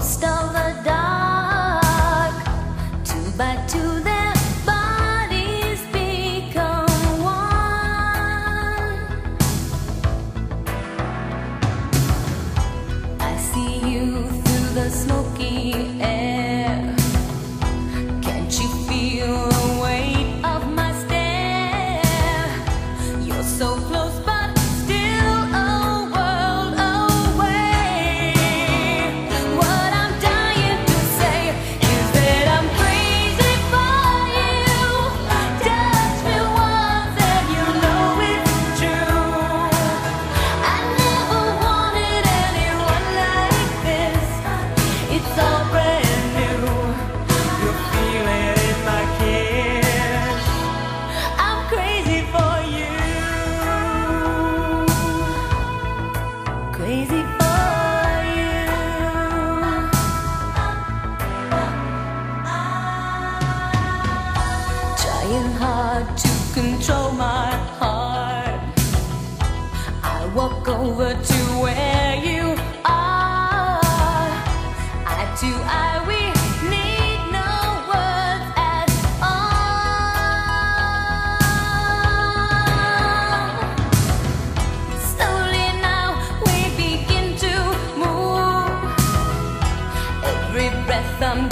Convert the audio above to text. ghost of the dark. Two by two their bodies become one. I see you through the smoky air. Can't you feel the weight of my stare? You're so close, but crazy for you. Trying hard to control my heart, I walk over to where you are. Eye to eye, we need no words at all. Slowly now we begin to move. Every breath I'm